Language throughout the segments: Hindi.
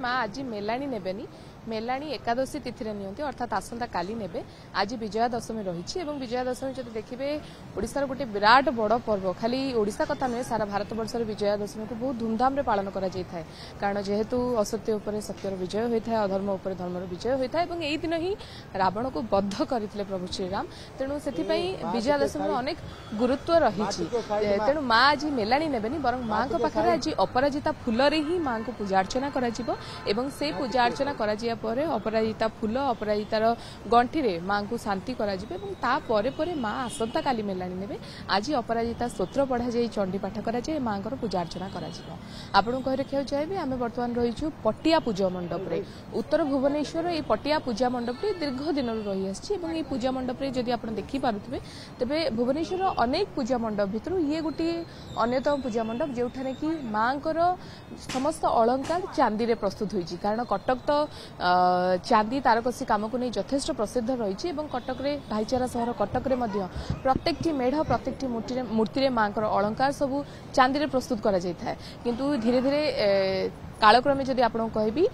माँ आज मेलाणी नेबेनी, मेलाणी एकादशी तिथि में नियंती अर्थात आसंता काली नेबे। आज विजयादशमी रही है। विजयादशमी जब देखिए ओडिशार गोटे विराट बड़ पर्व, खाली ओडिशा कथा नुहे, सारा भारत वर्षर विजयादशमी को बहुत धूमधाम रे पालन करा जाय थाय। कारण जेहेतु असत्य उपर सत्यर विजय होता है, अधर्म उपर धर्मर विजय होता है। यही दिन ही रावण को बद्ध करते प्रभु श्रीराम। तेणु से विजयादशमी अनेक गुरुत्व रही। तेणु माँ आज मेलाणी नेबेनी, बरं माँ पाखे आज अपराजिता फूलरे ही माँ को पूजा अर्चना कराजिबो। एवं से पूजा अर्चना कराजिया परे अपराजिता फूल अपराजितार गंठी रे माँ को शांति कराजिबे। एवं ता परे परे माँ आसंता काली मेलाणी नेबे। आज अपराजिता स्तोत्र पढ़ा जाई चंडी पाठ कराजाए, माँ को पूजा अर्चना कराजिबो। आपण कहि रखियो चाहिए आम बर्तमान रही पटिया पूजा मंडप रे। उत्तर भुवनेश्वर ये पटिया पूजा मंडप दीर्घ दिन रही आई। पूजा मंडप जदि आप देखिपे तेबे भुवनेश्वर अनेक पूजा मंडप भितर ये गोटे अन्यतम पूजा मंडप जोठाने कि माँ समस्त अलंकार चांदी रे प्रस्तुत होइछि। कारण कटक तो चांदी तारकसी काम को नहीं जथेष्ट प्रसिद्ध रही। कटक रे भाईचारा सहर कटक रे मध्य प्रत्येक मेढ़ प्रत्येक मूर्ति रे माँ अलंकार सब चांदी रे प्रस्तुत करा जाय थाय। किंतु धीरे धीरे कालक्रमे जदि आप कहबी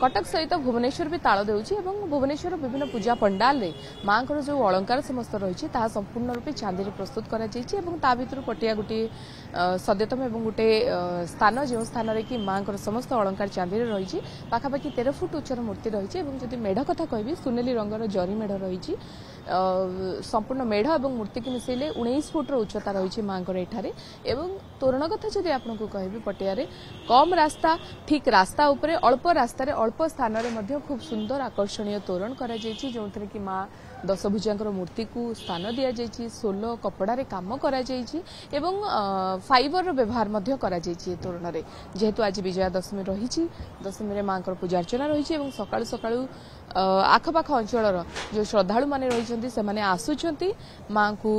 कटक सहित भुवनेश्वर भी ताल देउछि। भुवनेश्वर विभिन्न पूजा पंडाल रे माँ को जो अलंकार समस्त रही संपूर्ण रूपे चांदी रे प्रस्तुत करा जायछि। ता भितर पटिया गोटे सद्यतम एवं गोटे स्थान जो स्थान रे कि माँ को समस्त अलंकार चांदी रे रही। पाखापाखि 13 फुट उच्चर मूर्ति रही। जदि मेढ़ कथा कहबी सुनेली रंगर जरी मेढ़ रही। संपूर्ण मेढ़ और मूर्ति की मिसेले 19 फुट उच्चता रही माँ को एठारे। तोरण कथा जदि आपको कहबी पटिया कम रास्ता ठीक रास्ता उपरे अल्प रास्तार अल्प स्थान में खूब सुंदर आकर्षणीय तोरण करा जायछि। जो कि माँ दशभुजांकर मूर्ति को स्थान दिया जायछि। 16 कपड़ारे काम करा जायछि एवं फाइबर व्यवहार करा जायछि तोरण रे। जेहेतु आज विजयादशमी रही, दशमी रे माँ पूजा अर्चना रही। सकाळु सकाळु आखपाख अंचल जो श्रद्धालु माने रही से आसुचंती माँ को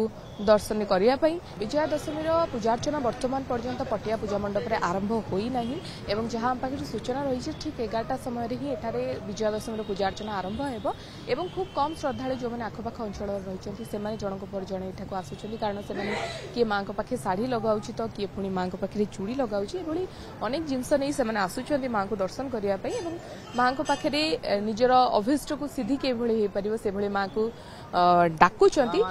दर्शन करने। विजयादशमी पूजा अर्चना वर्तमान पर्यंत पटिया पूजा मंडप आरंभ होई नाही। एवं जहाँ आम पाखे सूचना रही ठीक 11टा समय ही एठारे विजयादशमी पूजा अर्चना आरंभ होबो। एवं खूब कम श्रद्धालु जो मैंने आखपाख अंचल रही जनक पर जड़े एठाक आसुचंती। कारण से किए माँ पाखे साड़ी लगाउछि तो किए पुणी माँ पाखे चूड़ी लगाउछि। एभली अनेक जिनस नहीं से आसुचंती माँ को दर्शन करने। माँ पाखे निजर अभिष्ट को सिद्धि के भली हो पारिबो से भली माँ को डाकुचंती।